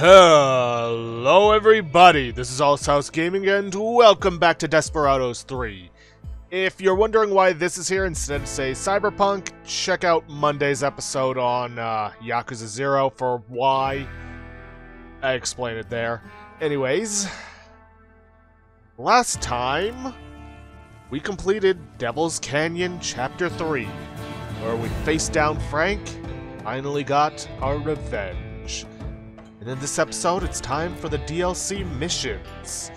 Hello everybody, this is Allshouse Gaming and welcome back to Desperados 3. If you're wondering why this is here instead of, say, Cyberpunk, check out Monday's episode on Yakuza 0 for why. I explained it there. Anyways, last time we completed Devil's Canyon Chapter 3, where we faced down Frank and finally got our revenge. And in this episode, it's time for the DLC missions.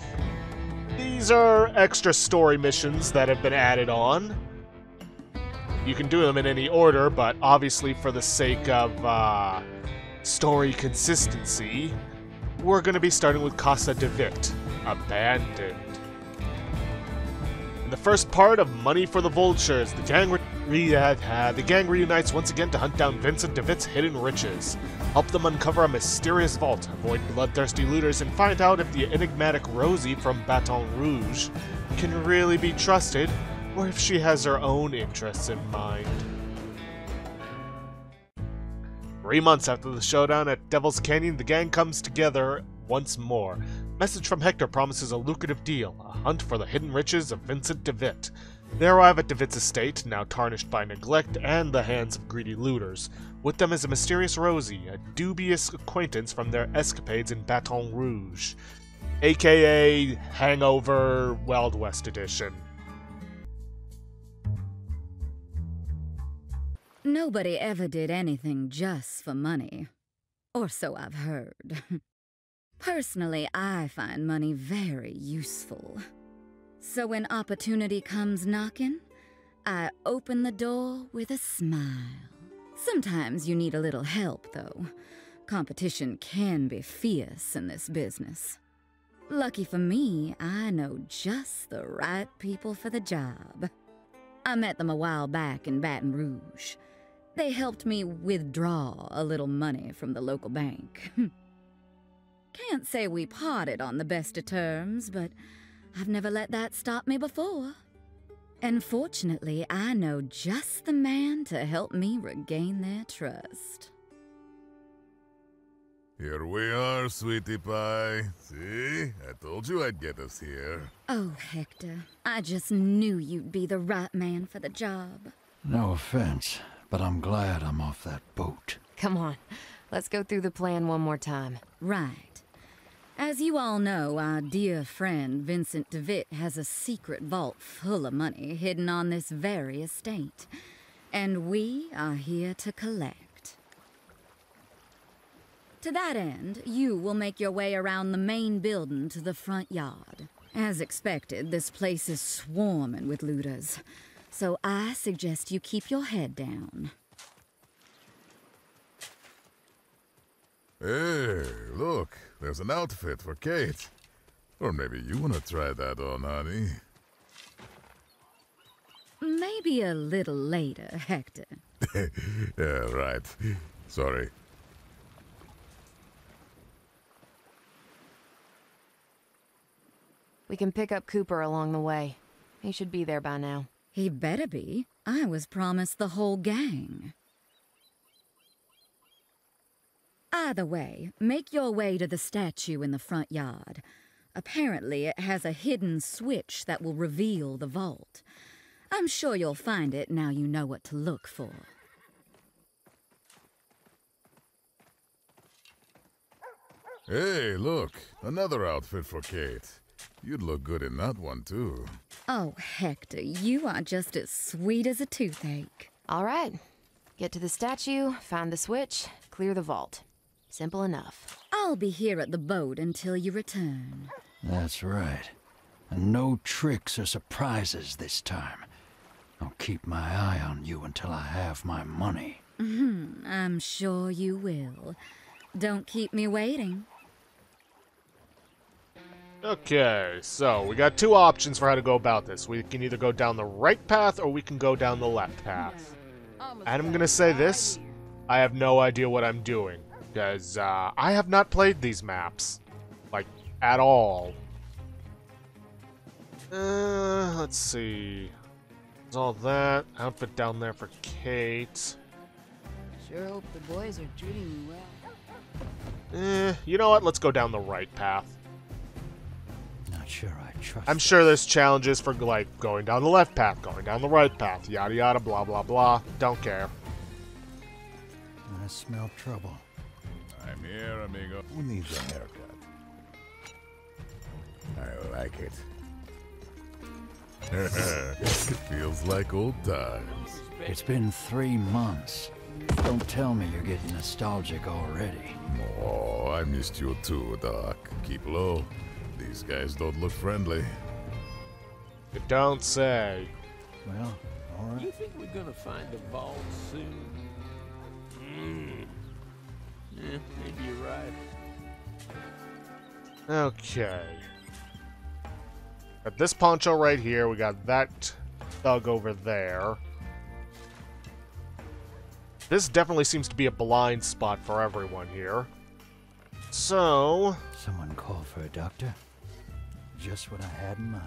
These are extra story missions that have been added on. You can do them in any order, but obviously for the sake of story consistency, we're going to be starting with Casa DeVitt, Abandoned. In the first part of Money for the Vultures, the gang reunites once again to hunt down Vincent DeVitt's hidden riches. Help them uncover a mysterious vault, avoid bloodthirsty looters, and find out if the enigmatic Rosie from Baton Rouge can really be trusted, or if she has her own interests in mind. 3 months after the showdown at Devil's Canyon, the gang comes together once more. A message from Hector promises a lucrative deal, a hunt for the hidden riches of Vincent DeVitt. They arrive at DeVitt's estate, now tarnished by neglect and the hands of greedy looters. With them is a mysterious Rosie, a dubious acquaintance from their escapades in Baton Rouge, aka Hangover Wild West Edition. Nobody ever did anything just for money. Or so I've heard. Personally, I find money very useful. So when opportunity comes knocking, I open the door with a smile. Sometimes you need a little help, though. Competition can be fierce in this business. Lucky for me, I know just the right people for the job. I met them a while back in Baton Rouge. They helped me withdraw a little money from the local bank. Can't say we parted on the best of terms, but I've never let that stop me before. And fortunately, I know just the man to help me regain their trust. Here we are, sweetie pie. See? I told you I'd get us here. Oh, Hector. I just knew you'd be the right man for the job. No offense, but I'm glad I'm off that boat. Come on. Let's go through the plan one more time. Right. As you all know, our dear friend Vincent DeVitt has a secret vault full of money hidden on this very estate, and we are here to collect. To that end, you will make your way around the main building to the front yard. As expected, this place is swarming with looters, so I suggest you keep your head down. Hey, look, there's an outfit for Kate. Or maybe you want to try that on, honey. Maybe a little later, Hector. Yeah, right. Sorry. We can pick up Cooper along the way. He should be there by now. He better be. I was promised the whole gang. Either way, make your way to the statue in the front yard. Apparently, it has a hidden switch that will reveal the vault. I'm sure you'll find it now you know what to look for. Hey, look, another outfit for Kate. You'd look good in that one, too. Oh, Hector, you are just as sweet as a toothache. All right. Get to the statue, find the switch, clear the vault. Simple enough. I'll be here at the boat until you return. That's right. And no tricks or surprises this time. I'll keep my eye on you until I have my money. I'm sure you will. Don't keep me waiting. Okay, so we got two options for how to go about this. We can either go down the right path or we can go down the left path. And I'm gonna say this. I have no idea what I'm doing. Because I have not played these maps, like, at all. Let's see. There's all that. Outfit down there for Kate. Sure hope the boys are treating you well. You know what? Let's go down the right path. Not sure I trust. I'm sure there's challenges for, like, going down the left path, going down the right path, yada yada, blah blah blah. Don't care. I smell trouble. I'm here, amigo. Who needs a haircut? I like it. It feels like old times. It's been 3 months. Don't tell me you're getting nostalgic already. Oh, I missed you too, Doc. Keep low. These guys don't look friendly. You don't say. Well, alright. You think we're gonna find the vault soon? Mm. Yeah, maybe you're right. Okay. Got this poncho right here. We got that thug over there. This definitely seems to be a blind spot for everyone here. So... someone called for a doctor? Just what I had in mind.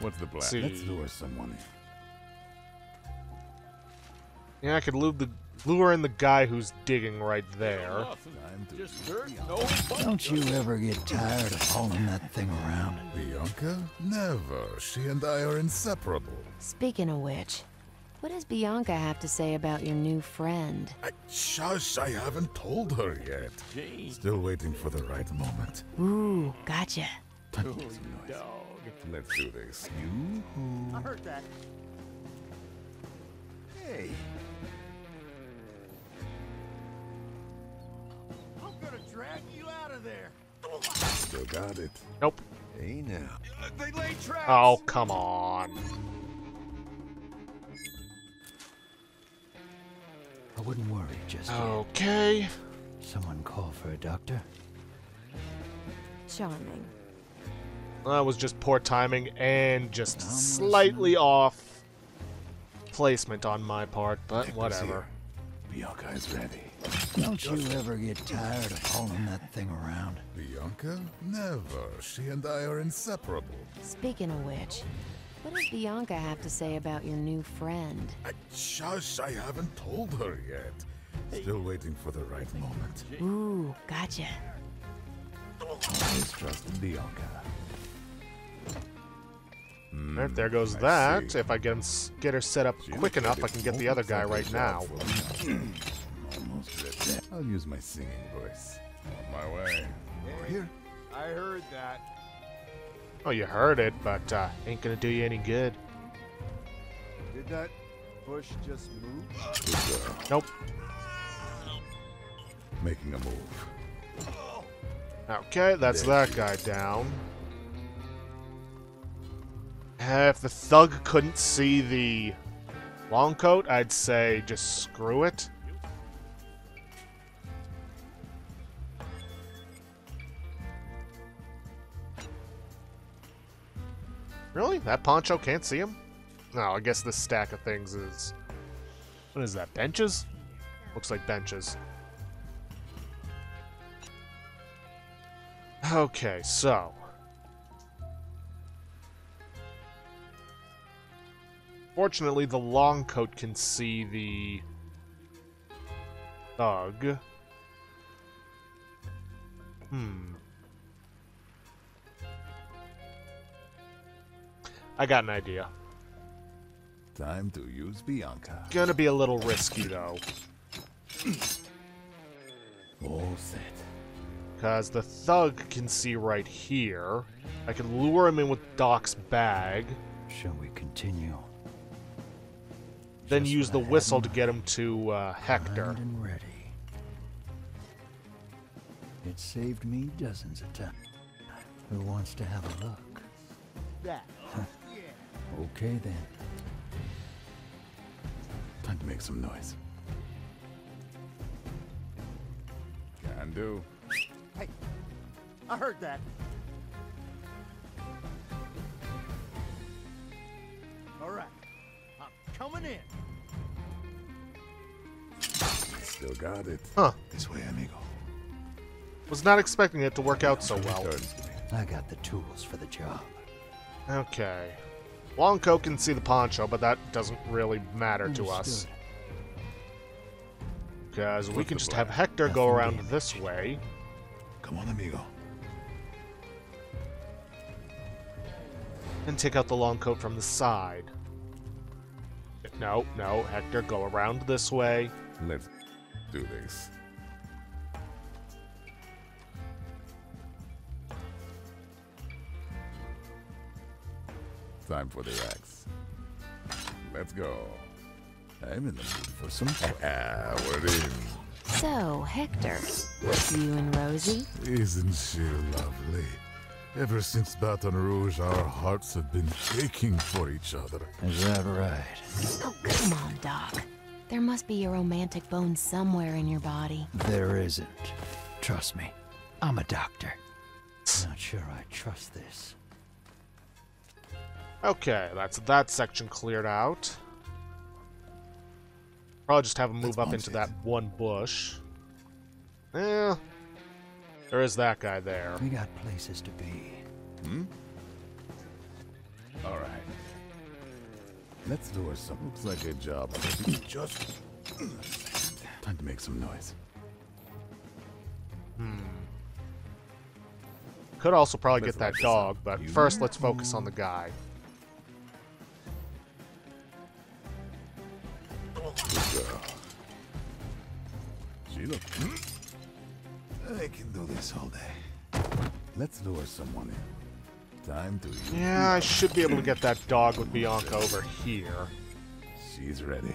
What's the black? See. Let's lure someone. Yeah, I could lure in the guy who's digging right there. Don't you ever get tired of hauling that thing around? Bianca? Never. She and I are inseparable. Speaking of which... what does Bianca have to say about your new friend? Shush, I haven't told her yet. Jeez. Still waiting for the right moment. Ooh, gotcha. Dog. Let's do this. I heard that. Hey. I'm gonna drag you out of there. Still got it. Nope. Hey now. They laid traps. Oh, come on. I wouldn't worry just yet. Okay. Someone call for a doctor? Charming. That was just poor timing and just slightly off placement on my part, but whatever. Bianca is ready. Don't you ever get tired of hauling that thing around? Bianca? Never. She and I are inseparable. Speaking of which... what does Bianca have to say about your new friend? Shush, I haven't told her yet. Still waiting for the right moment. Ooh, gotcha. Always trust Bianca. Right, there goes that. If I get her set up quick enough, I can get the other guy right now. I'll use my singing voice. On my way. Here. I heard that. Oh, you heard it, but ain't gonna do you any good. Did that bush just move? Nope. Making a move. Okay, that's that guy down. If the thug couldn't see the long coat, I'd say just screw it. Really? That poncho can't see him? No, I guess this stack of things is... what is that, benches? Looks like benches. Okay, so... fortunately, the long coat can see the... thug. Hmm. I got an idea. Time to use Bianca. Gonna be a little risky, though. All set. Because the thug can see right here. I can lure him in with Doc's bag. Shall we continue? Then just use the whistle to get him to Hector. And ready. It saved me dozens of times. Who wants to have a look? That. Okay, then. Time to make some noise. Can do. Hey, I heard that. All right, I'm coming in. Still got it. Huh. This way, amigo. Was not expecting it to work out so well. I got the tools for the job. Okay. Longcoat can see the poncho, but that doesn't really matter to us. because we can just have Hector go around this way. Come on, amigo. And take out the long coat from the side. No, no, Hector, go around this way. Let's do this. Time for the axe. Let's go. I'm in the mood for some... Ah, we're in. So, Hector, you and Rosie? Isn't she lovely? Ever since Baton Rouge, our hearts have been aching for each other. Is that right? Oh, come on, Doc. There must be a romantic bone somewhere in your body. There isn't. Trust me. I'm a doctor. Not sure I trust this. Okay, that's that section cleared out. Probably just have him move up into that one bush. Yeah. There is that guy there. We got places to be. Hmm? All right. Let's do something. Looks like a job. Just... time to make some noise. Hmm. Could also probably get that dog, but first let's focus on the guy. Good girl. I can do this all day. Let's lure someone in. Time to... yeah, I should be able to get that dog with Bianca over here. She's ready.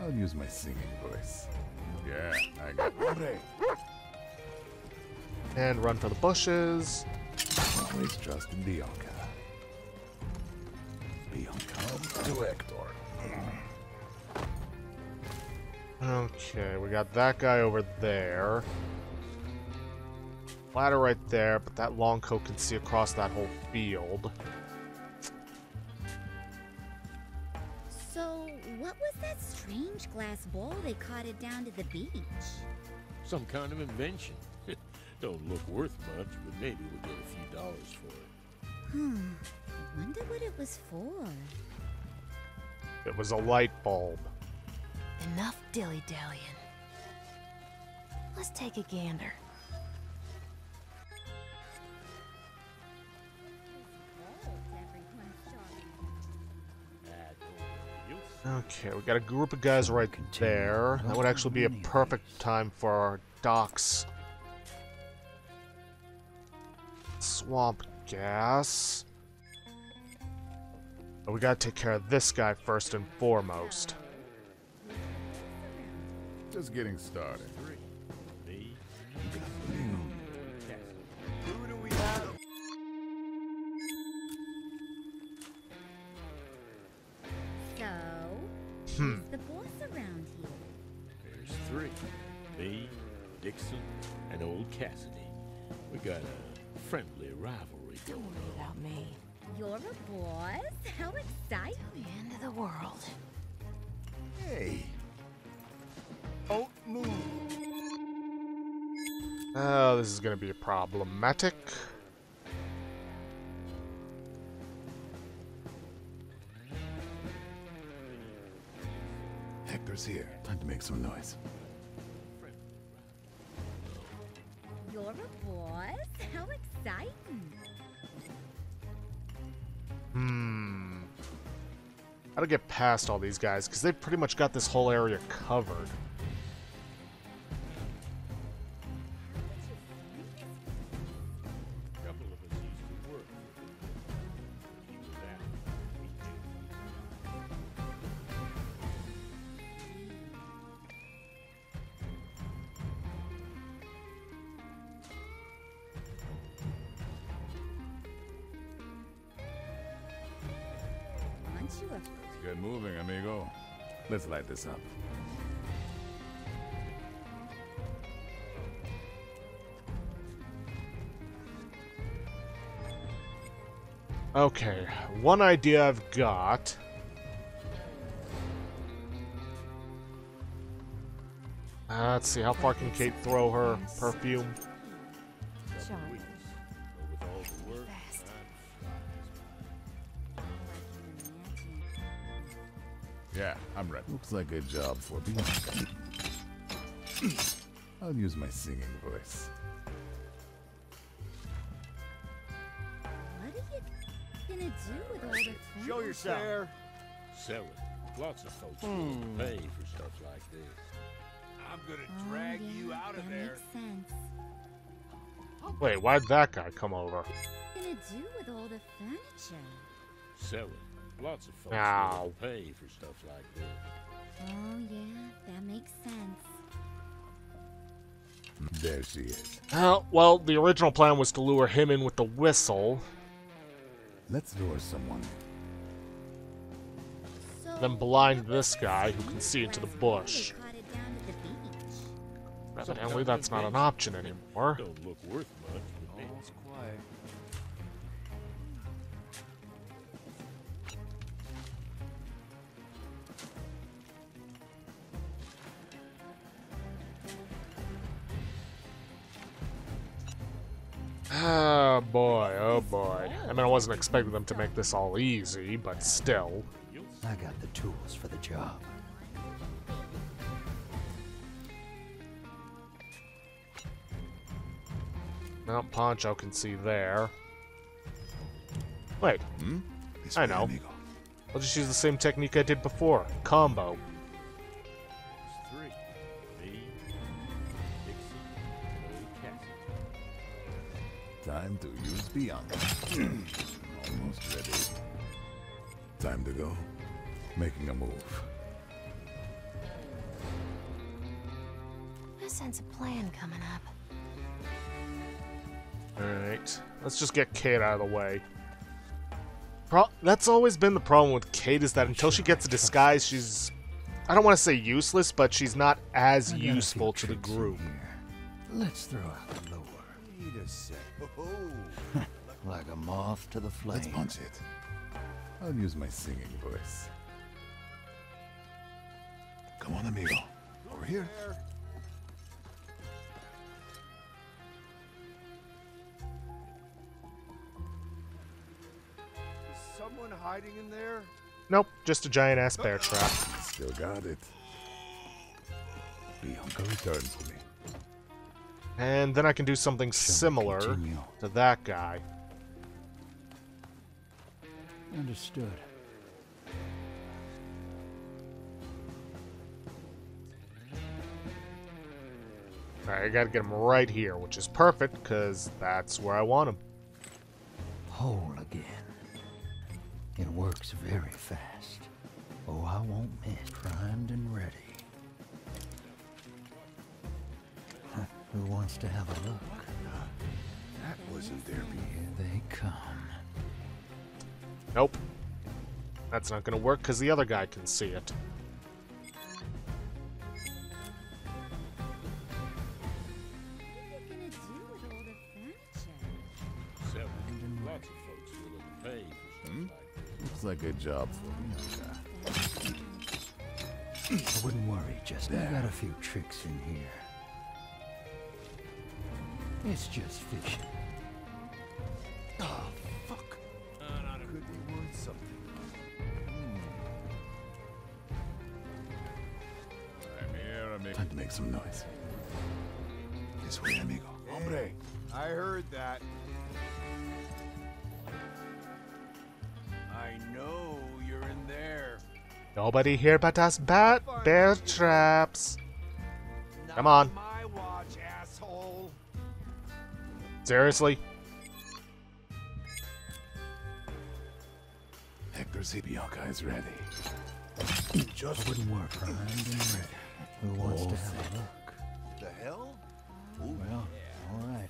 I'll use my singing voice. Yeah, I got it. And run for the bushes. Always trust in Bianca. To Hector. Okay, we got that guy over there. Ladder right there, but that long coat can see across that whole field. So, what was that strange glass bowl they carted down to the beach? Some kind of invention. Don't look worth much, but maybe we'll get a few dollars for it. Hmm. I wonder what it was for. It was a light bulb. Enough dilly-dallying. Let's take a gander. Okay, we got a group of guys right there. That would actually be a perfect time for our Doc's swamp gas. But we gotta take care of this guy first and foremost. Just getting started. Who do we have? So, who's the boss around here? There's three. Me, Dixon, and old Cassidy. We got a friendly rivalry going on. Don't worry about me. You're a boss? How exciting! The end of the world. Hey. Don't move. Oh, this is gonna be problematic. Hector's here. Time to make some noise. You're a boss? How exciting! How to get past all these guys, because they've pretty much got this whole area covered. Good moving, amigo. Let's light this up. Okay, one idea I've got. Let's see, how far can Kate throw her perfume? John. Yeah, I'm ready. Looks like a job for Bianca. I'll use my singing voice. What are you gonna do with all the food? Show yourself. There. Sell it. Lots of folks will pay for stuff like this. I'm gonna drag you out of there. Makes sense. Wait, why'd that guy come over? What are you gonna do with all the furniture? Sell it. Lots of folks will pay for stuff like this. Oh yeah, that makes sense. There she is. Well, the original plan was to lure him in with the whistle. Let's lure someone. Then blind this guy who can see into the bush. Evidently, that's not an option anymore. Don't look worth much. All's quiet. Oh boy, oh boy. I mean, I wasn't expecting them to make this all easy, but still. I got the tools for the job. Now Poncho can see there. Wait. I know. I'll just use the same technique I did before. Combo. Time to use Bianca. Almost ready. Time to go. Making a move. I sense a plan coming up. Alright. Let's just get Kate out of the way. That's always been the problem with Kate, is that until she gets a disguise, she's... I don't want to say useless, but she's not as useful to the group. Let's throw out the lower. Like a moth to the flame. Let's punch it. I'll use my singing voice. Come on, amigo. Over here. Is someone hiding in there? Nope, just a giant ass bear trap. Still got it. Bianca, return to me. And then I can do something similar to that guy. Understood. Alright, I gotta get him right here, which is perfect, because that's where I want him. Whole again. It works very fast. Oh, I won't miss. Primed and ready. Who wants to have a look? That wasn't there. Here they come. Nope. That's not gonna work because the other guy can see it. Looks like a job for me. I wouldn't worry just now. I got a few tricks in here. It's just fishing. Oh, fuck. Could be worth something. I'm here, amigo. Time to make some noise. This way, amigo. Hombre. I heard that. I know you're in there. Nobody here but us bear traps. Come on. Seriously? Hector, see Bianca is ready. Just wouldn't work. Primed and ready. Who wants to have a look? The hell? Ooh, well, all right.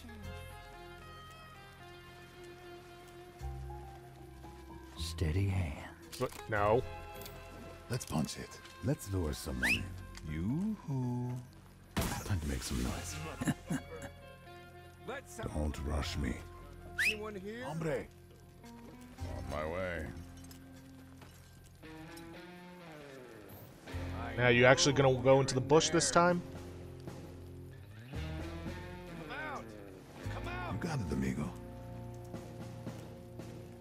Steady hands. But no. Let's punch it. Let's lure someone. Yoo-hoo. Time to make some noise. Don't rush me. Anyone here? Hombre. On my way. Now, you actually gonna go into the bush this time? Come out! Come out! You got it, amigo.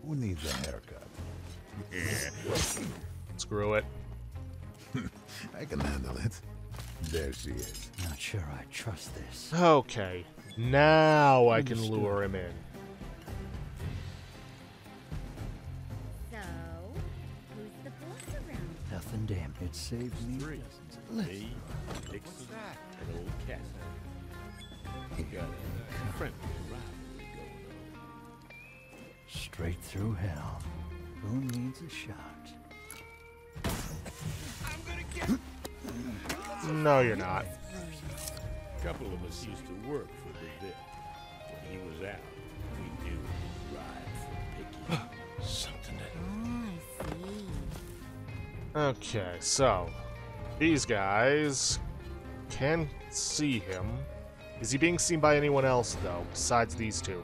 Who needs a haircut? Screw it. I can handle it. There she is. Not sure I trust this. Okay. Now I can lure him in. So, who's the boss around? Nothing, damn. It saves me. Dixon, and old Cassidy. You got a friendly rivalry going on. Straight through hell. Who needs a shot? I'm gonna get. No, you're not. A couple of us used to work for DeVitt. When he was out, we knew he'd ride for Mickey. Something that. Oh, I see. Okay, so these guys can see him. Is he being seen by anyone else though, besides these two?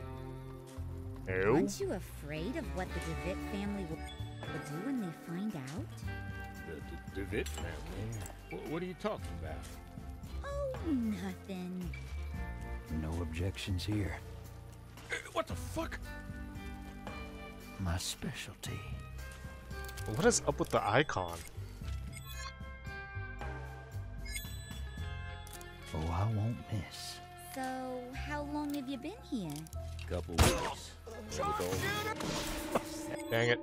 No. Aren't you afraid of what the DeVitt family will do when they find out? The DeVitt family? What are you talking about? Oh, nothing. No objections here. What the fuck? My specialty. What is up with the icon? Oh, I won't miss. So, how long have you been here? Couple weeks. Dang it.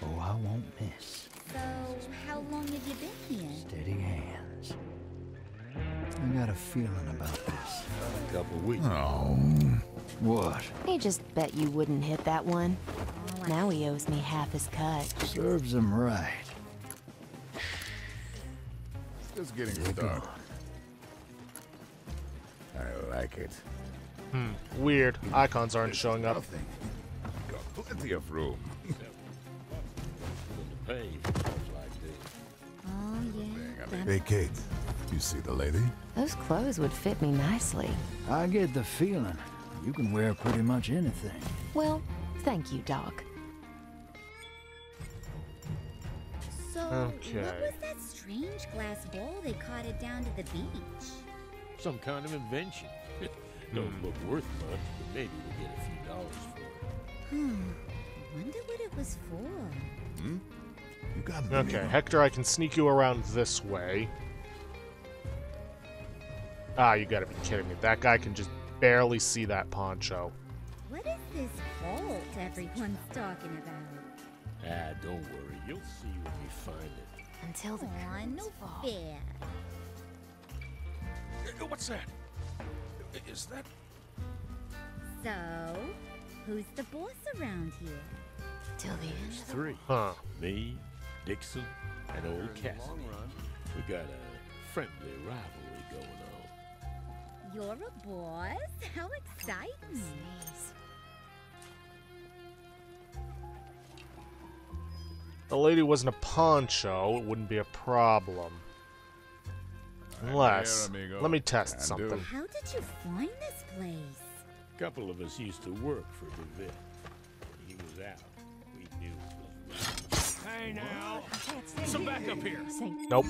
Oh, I won't miss. So, how long have you been here? Steady hands. I got a feeling about this. A couple weeks. Oh. What? He just bet you wouldn't hit that one. Now he owes me half his cut. Serves him right. It's getting dark. I like it. Weird. Icons aren't showing up. Nothing. Got plenty of room. Oh, yeah. Hey, Kate. You see the lady? Those clothes would fit me nicely. I get the feeling you can wear pretty much anything. Well, thank you, Doc. So, okay. What was that strange glass bowl they caught it down to the beach? Some kind of invention. Don't look worth much, but maybe we'll get a few dollars for it. Wonder what it was for. You got me. Okay, Hector, I can sneak you around this way. Ah, you gotta be kidding me. That guy can just barely see that poncho. What is this vault everyone's talking about? Ah, don't worry. You'll see when we find it. Until the no fear. What's that? Is that? So, who's the boss around here? Till the end. Three. Huh. Me, Dixon, and old Cassidy. We got a friendly rivalry going on. You're a boss? How exciting! The lady wasn't a poncho, it wouldn't be a problem. Unless, let me test something. How did you find this place? A couple of us used to work for DeVitt. When he was out, we knew it was right. Hey now, some back up here. Nope.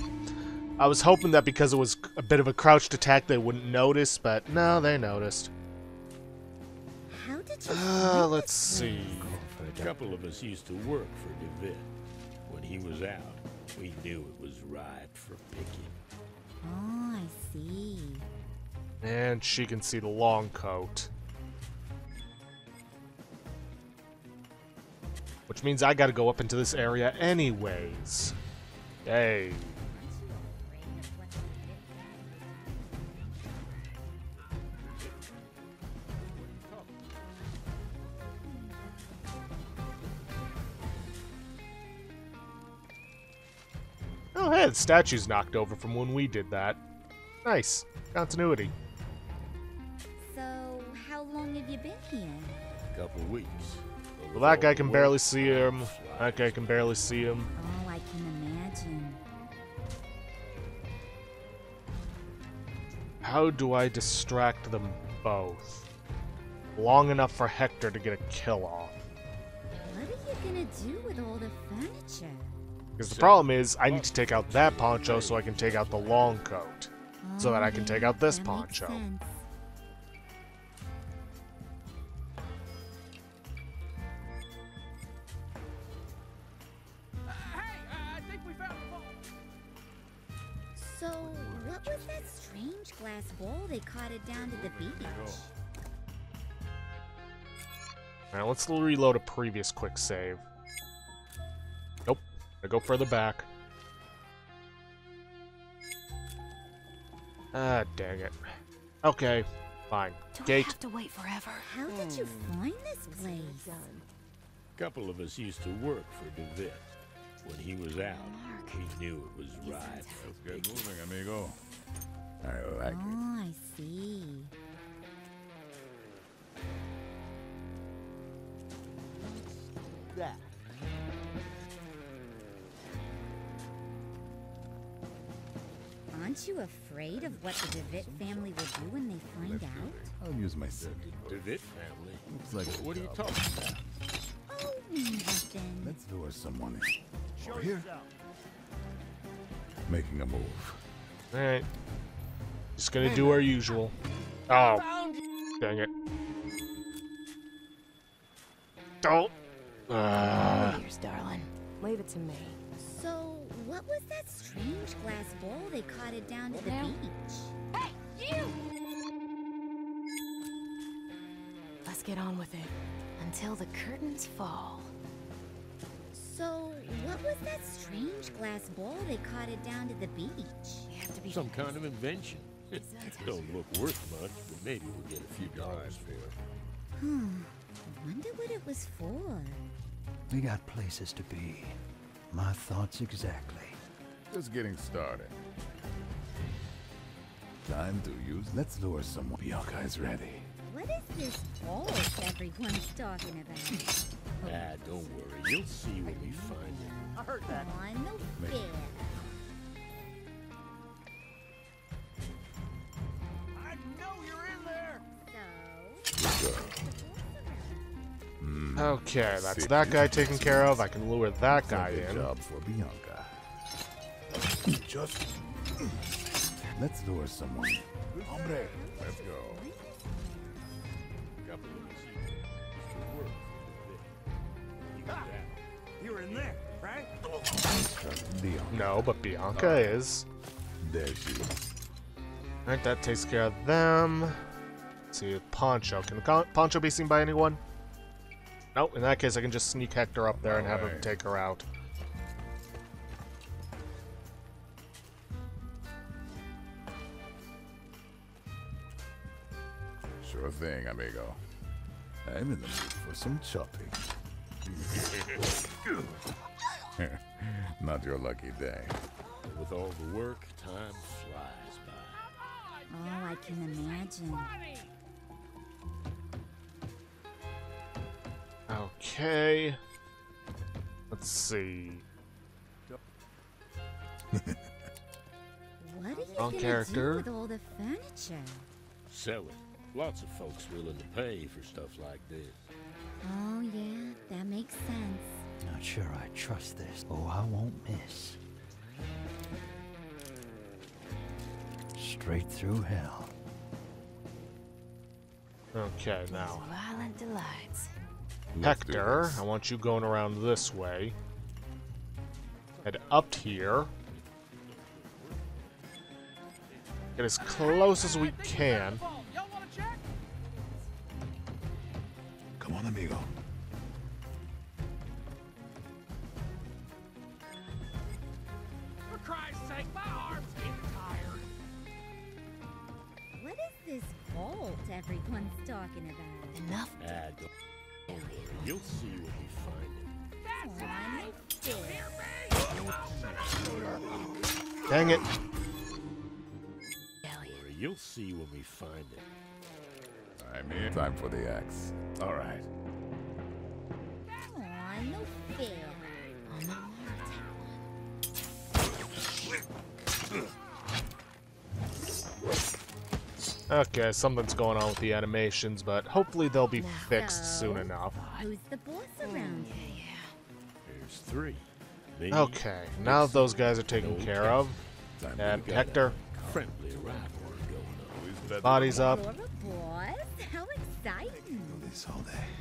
I was hoping that because it was a bit of a crouched attack, they wouldn't notice, but no, they noticed. How did you? Let's see. A couple of us used to work for DeVitt. When he was out, we knew it was ripe for picking. Oh, I see. And she can see the long coat. Which means I gotta go up into this area anyways. Yay. Oh, hey, the statue's knocked over from when we did that. Nice. Continuity. So, how long have you been here? A couple weeks. Well, that guy can barely see him. That guy can barely see him. Oh, I can imagine. How do I distract them both? Long enough for Hector to get a kill off. What are you gonna do with all the furniture? Because the problem is, I need to take out that poncho so I can take out the long coat. So that I can take out this poncho. Hey, I think What was that strange glass bowl they carted down to the beach? Now let's reload a previous quick save. Nope. I go further back. Ah, dang it. Okay, fine. Don't have to wait forever. How did you find this place? A couple of us used to work for DeVitt. When he was out, he knew it was right. Let's get moving, amigo. I like it. Oh, I see. That. Aren't you afraid of what the DeVitt family will do when they find out? I'll use my second. DeVitt family? Looks like what are you talking about? Oh, nothing. Let's do us some money. Show here. Making a move. All right. Just gonna do our usual. Oh, dang it! Don't. Here's darling. Leave it to me. So, what was that strange glass bowl they carted down to the beach? Hey, you! Let's get on with it. Until the curtains fall. So, what was that strange glass bowl they carted down to the beach? You have to be some kind of invention. It don't look worth much, but maybe we'll get a few dollars for it. I wonder what it was for. We got places to be. My thoughts exactly. Just getting started. Time to use. Let's lure someone. Bianca is ready. What is this balls everyone's talking about? Ah, don't worry. You'll see when we find it. I heard that. Come on, no fear. I know you're in there. So. Okay, that's that guy taken care of. I can lure that guy in. Job for Bianca. Just let's lure someone. Hombre, let's go. You're in there, right? No, but Bianca is. There she is. All right, that takes care of them. Let's see, Poncho. Can the Poncho be seen by anyone? Nope, in that case I can just sneak Hector up there and have him take her out. Sure thing, amigo. I'm in the mood for some chopping. Not your lucky day. With all the work, time flies by. Oh, I can imagine. Okay, let's see. What are you gonna do with all the furniture? Sell it. Lots of folks willing to pay for stuff like this. Oh yeah, that makes sense. Not sure I trust this. Oh, I won't miss. Straight through hell. Okay, now. Violent delights. Hector, I want you going around this way. Head up here. Get as close as we can. Come on, amigo. For Christ's sake, my arm's getting tired. What is this vault everyone's talking about? Enough. You'll see when we find it. That's right. Dang it. You'll see when we find it. I'm in. Time for the axe. All right. Aw, no fear. On the Okay, something's going on with the animations, but hopefully they'll be fixed soon enough. Who's the boss around? There's three. Okay, now that those guys are taken care of, and Hector, body's up. How exciting! This all day.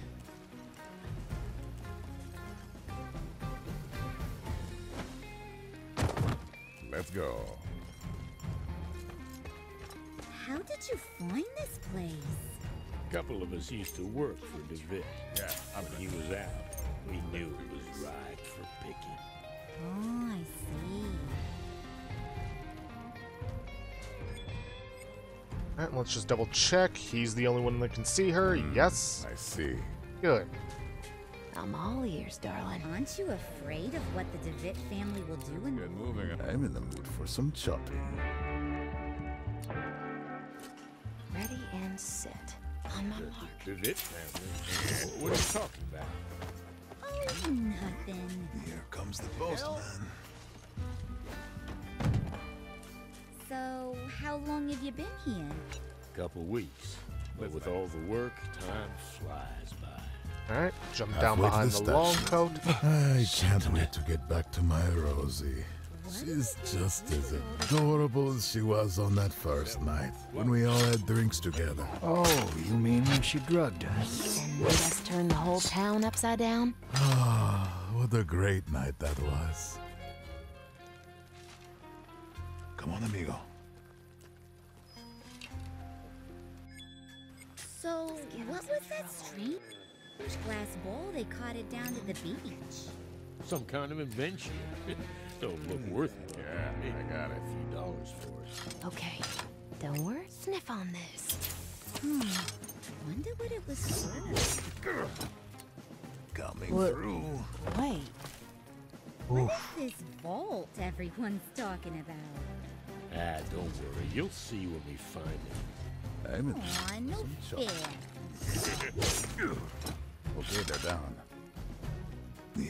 Let's go. How did you find this place? A couple of us used to work for DeVitt. Yeah, when he was out, we knew it was ripe for picking. Oh, I see. Alright, let's just double check. He's the only one that can see her. Yes. I see. Good. I'm all ears, darling. Aren't you afraid of what the DeVitt family will do in moving? I'm in the mood for some chopping. Ready and set. On my mark. DeVitt family? What are you talking about? Oh, nothing. Here comes the postman. So, how long have you been here? Couple weeks. But with all the work, time flies by. Alright, jump down behind the long coat. I can't wait to get back to my Rosie. She's just as adorable as she was on that first night, when we all had drinks together. Oh, you mean when she drugged us? And made us turn the whole town upside down? Ah, what a great night that was. Come on, amigo. So, what was that strange glass bowl they caught it down to the beach? Some kind of invention. Don't look worth it. Yeah, I got a few dollars for it. Okay, don't worry. Sniff on this. Wonder what it was for. Coming through. Wait. What is this vault everyone's talking about? Ah, don't worry. You'll see when we find it. Aw, no fear. Okay, they're down.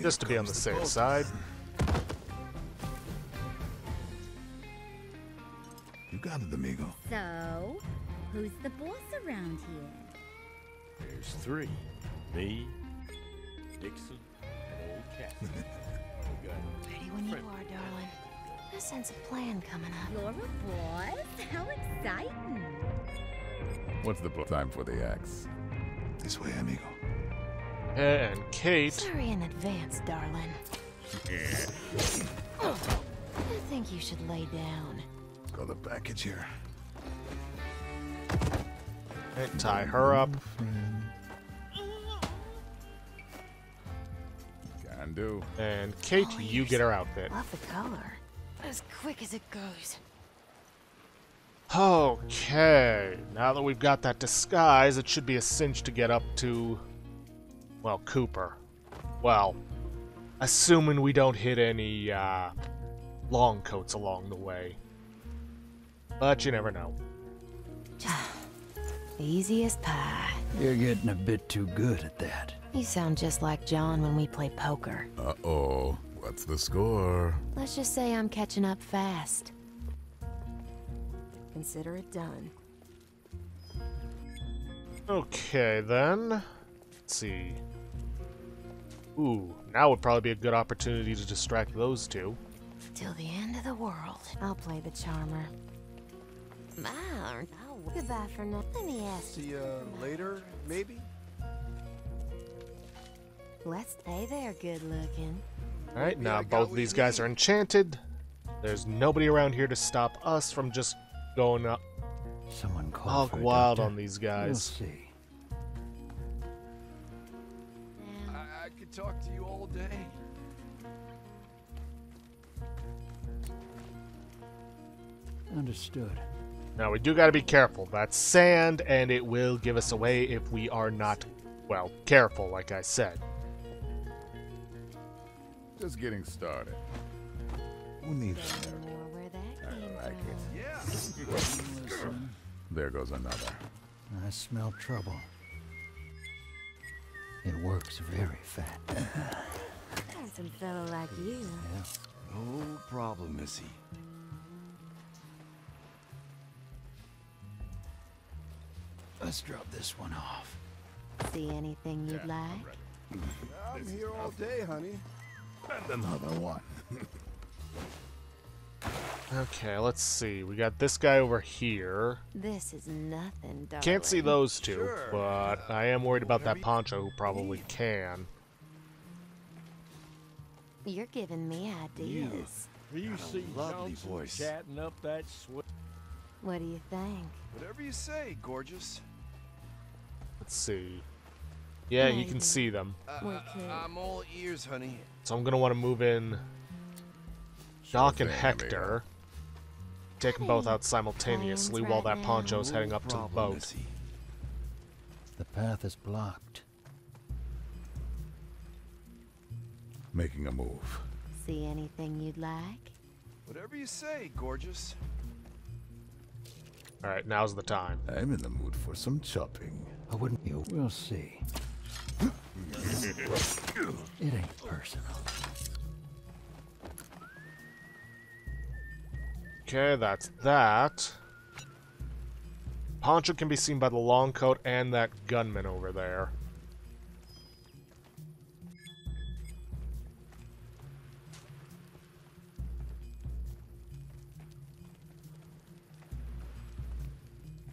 Just to be on the safe side. You got it, amigo. So, who's the boss around here? There's three. Me, Dixon, and old Cassidy. Ready when you are, darling. I sense a plan coming up. You're a boss? How exciting! What's the time for the axe? This way, amigo. And Kate. Sorry in advance, darling. I think you should lay down. Got the package here. And tie her up. Can do. And Kate, you get her outfit. Love the color. As quick as it goes. Okay. Now that we've got that disguise, it should be a cinch to get up to, well, Cooper. Well, assuming we don't hit any long coats along the way. But you never know. Easy as pie. You're getting a bit too good at that. You sound just like John when we play poker. Uh-oh. What's the score? Let's just say I'm catching up fast. Consider it done. Okay, then. Let's see. Ooh, now would probably be a good opportunity to distract those two. Till the end of the world. I'll play the charmer. Goodbye for now. Let me ask you. See ya later, maybe? Let's stay there, good looking. Alright, now both of these guys are enchanted. There's nobody around here to stop us from just going up. Someone called hog wild on these guys. We'll see. I could talk to you all day. Understood. Now, we do gotta be careful. That's sand, and it will give us away if we are not, well, careful, like I said. Just getting started. Who needs I like it. Yeah. There goes another. I smell trouble. It works very fast. Some fellow like you. Yeah. No problem, Missy. Let's drop this one off. See anything you'd like? I'm here all day, honey. And another one. Okay, let's see. We got this guy over here. This is nothing, darling. Can't see those two, but I am worried about that poncho who probably can. You're giving me ideas. You see lovely voice chatting up that sweat. What do you think? Whatever you say, gorgeous. Let's see. Yeah, you can see them. I'm all ears, honey. So I'm going to want to move in Doc and Hector. Take them both out simultaneously while that poncho's heading up to the boat. The path is blocked. Making a move. See anything you'd like? Whatever you say, gorgeous. All right, now's the time. I'm in the mood for some chopping. I wouldn't you? We'll see. It ain't personal. Okay, that's that. Poncho can be seen by the long coat and that gunman over there.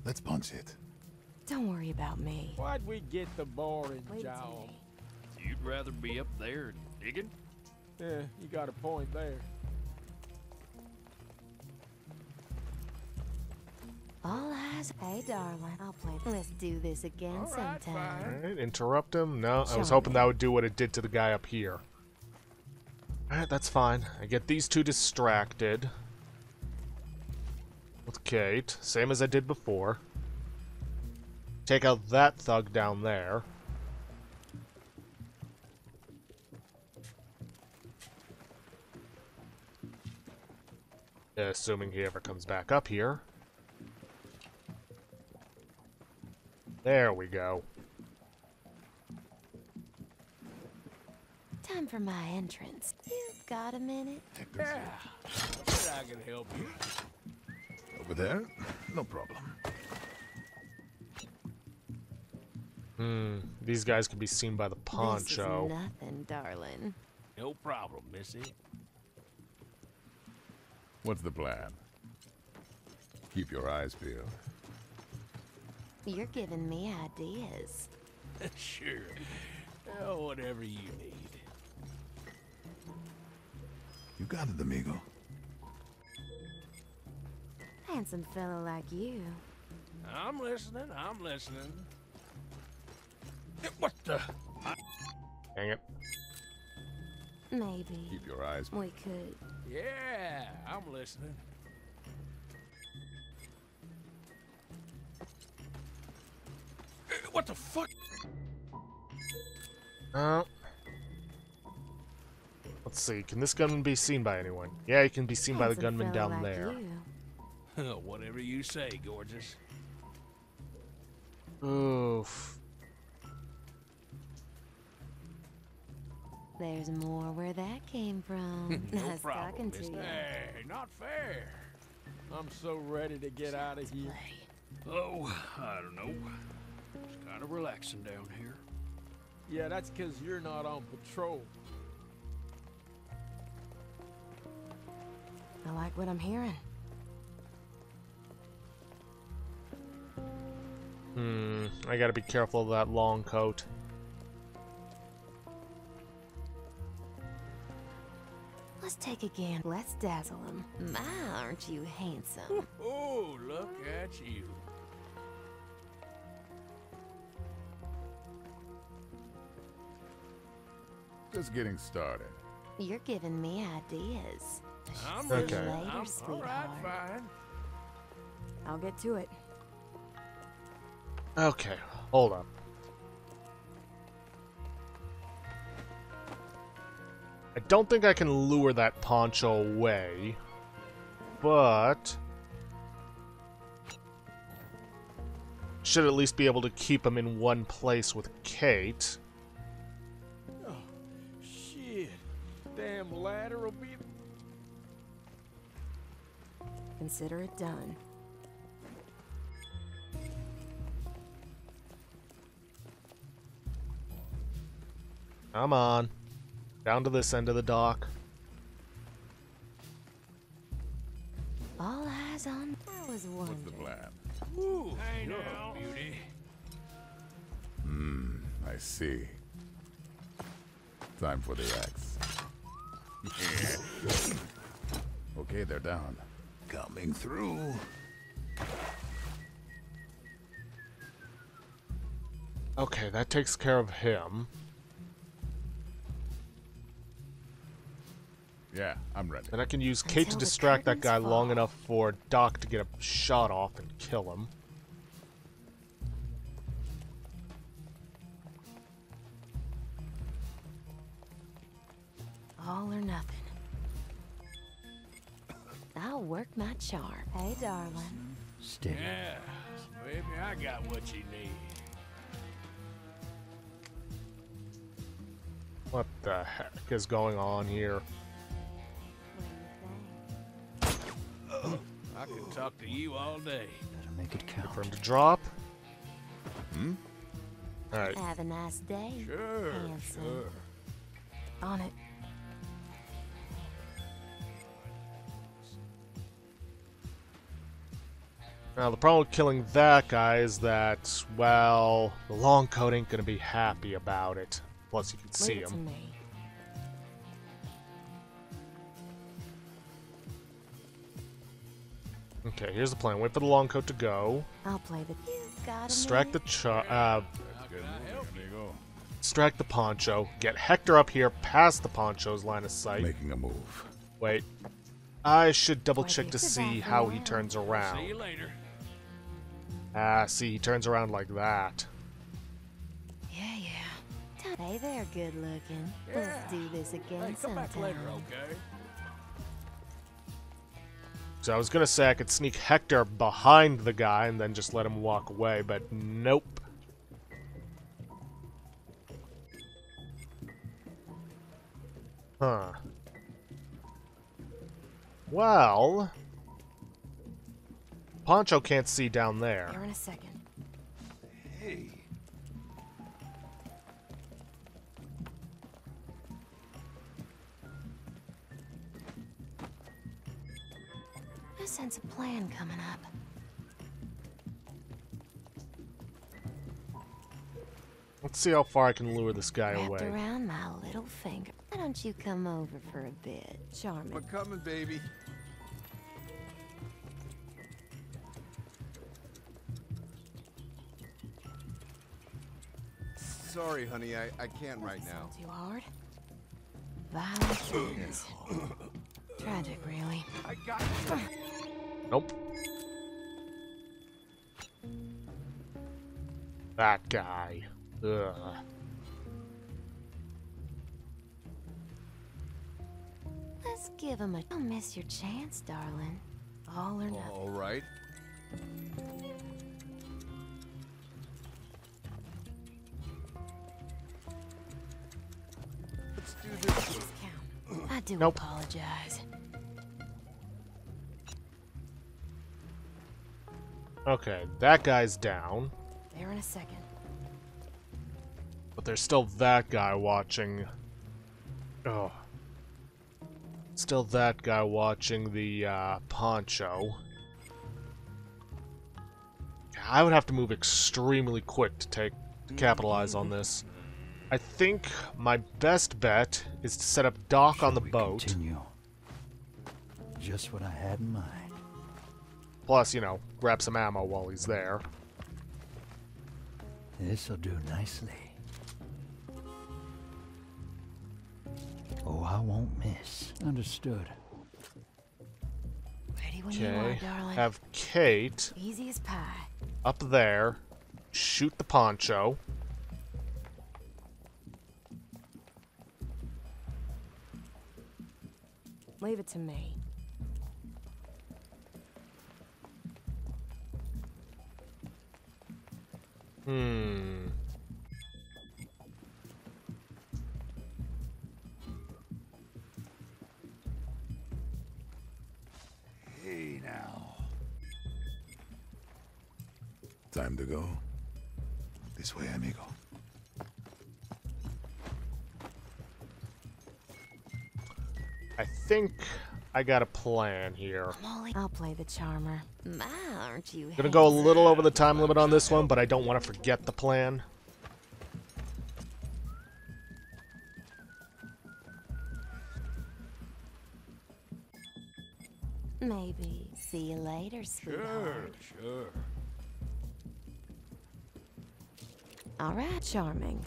Let's punch it. Don't worry about me. Why'd we get the boring job? You'd rather be up there digging? Yeah, you got a point there. All eyes. Hey, darling, I'll play. Let's do this again sometime. All right, interrupt him? No, I was hoping that would do what it did to the guy up here. All right, that's fine. I get these two distracted. With Kate, same as I did before. Take out that thug down there. Assuming he ever comes back up here. There we go. Time for my entrance. You've got a minute? Yeah. I can help you. Over there? No problem. These guys can be seen by the poncho. This is nothing, darling. No problem, Missy. What's the plan? Keep your eyes peeled. You're giving me ideas. Sure. Oh, whatever you need. You got it, amigo. Handsome fellow like you. I'm listening. I'm listening. What the? Dang it. Maybe. Keep your eyes. We could. Yeah, I'm listening. What the fuck? Let's see. Can this gunman be seen by anyone? Yeah, he can be seen by the gunman down there. Whatever you say, gorgeous. Oof. There's more where that came from. Nice talking to you. Hey, not fair. I'm so ready to get out of here. Oh, I don't know. It's kind of relaxing down here. Yeah, that's because you're not on patrol. I like what I'm hearing. I gotta be careful of that long coat. Let's take again. Let's dazzle him. My, aren't you handsome? Oh, look at you. Just getting started. You're giving me ideas. I'm okay. Later, sweetheart. All right, fine. I'll get to it. Okay, hold up. I don't think I can lure that poncho away, but should at least be able to keep him in one place with Kate. Oh, shit. Damn ladder will be... Consider it done. Come on. Down to this end of the dock. All eyes on. I was wondering. What's the plan? Ooh, hey now, beauty. I see. Time for the axe. Okay, they're down. Coming through. Okay, that takes care of him. Yeah, I'm ready. And I can use Kate to distract that guy long enough for Doc to get a shot off and kill him. All or nothing. I'll work my charm. Hey, darling. Stay. Yeah, baby, I got what you need. What the heck is going on here? I could talk to you all day. Better make it count. For him to drop. Hmm. All right. Have a nice day. Sure. Handsome. Sure. On it. Now the problem with killing that guy is that, well, the long coat ain't gonna be happy about it. Plus, you can see him. Okay, here's the plan. Wait for the long coat to go. I'll play the. Distract the distract the poncho. Get Hector up here past the poncho's line of sight. Making a move. Wait, I should double check to see how he turns around. See you later. Ah, see, he turns around like that. Yeah, yeah. Hey there, good looking. Yeah. Let's do this again sometime. Come back later, okay? So I was gonna say I could sneak Hector behind the guy and then just let him walk away, but nope. Huh. Well, Poncho can't see down there. Here in a second. Hey. I sense a plan coming up. Let's see how far I can lure this guy away. Wrapped around my little finger. Why don't you come over for a bit, Charmin? We're coming, baby. Sorry, honey, I can't right now. Too hard. Violence. Tragic, really. I got you. Nope. That guy. Ugh. Let's give him a. Don't miss your chance, darling. All or nothing. All right. Let's do this. I do apologize. Okay, that guy's down. There in a second. But there's still that guy watching. Oh. Still that guy watching the poncho. I would have to move extremely quick to capitalize on this. I think my best bet is to set up Doc on the boat. Continue? Just what I had in mind. Plus, you know, grab some ammo while he's there. This'll do nicely. Oh, I won't miss. Understood. Ready when you are, darling. Have Kate easy as pie. Up there. Shoot the poncho. Leave it to me. Hmm. Hey now. Time to go. This way, amigo. I think I got a plan here. I'll play the charmer. Aren't you gonna go a little over the time limit on this one, but I don't want to forget the plan. Maybe. See you later, sweetheart. Sure, sure. All right, charming.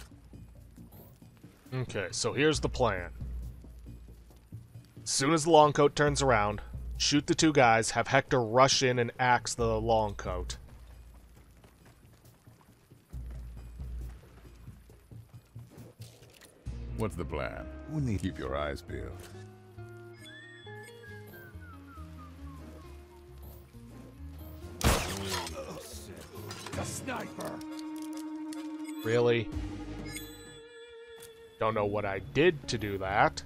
Okay, so here's the plan. As soon as the longcoat turns around, shoot the two guys, have Hector rush in and axe the longcoat. What's the plan? We need to keep your eyes peeled. The sniper. Really? Don't know what I did to do that.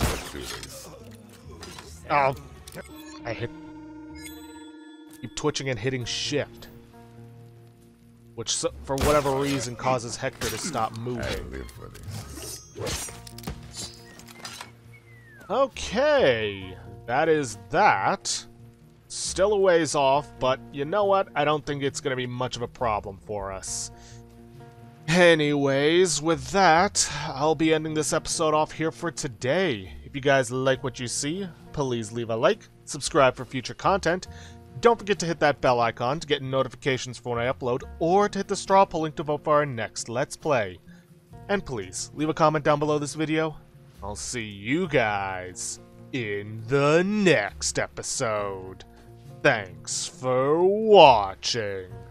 Let's do this. Oh, I hit. Keep twitching and hitting shift, which for whatever reason causes Hector to stop moving. I live for this. Okay, that is that. Still a ways off, but you know what? I don't think it's going to be much of a problem for us. Anyways, with that, I'll be ending this episode off here for today. If you guys like what you see, please leave a like, subscribe for future content. Don't forget to hit that bell icon to get notifications for when I upload, or to hit the straw poll link to vote for our next Let's Play. And please, leave a comment down below this video. I'll see you guys in the next episode. Thanks for watching.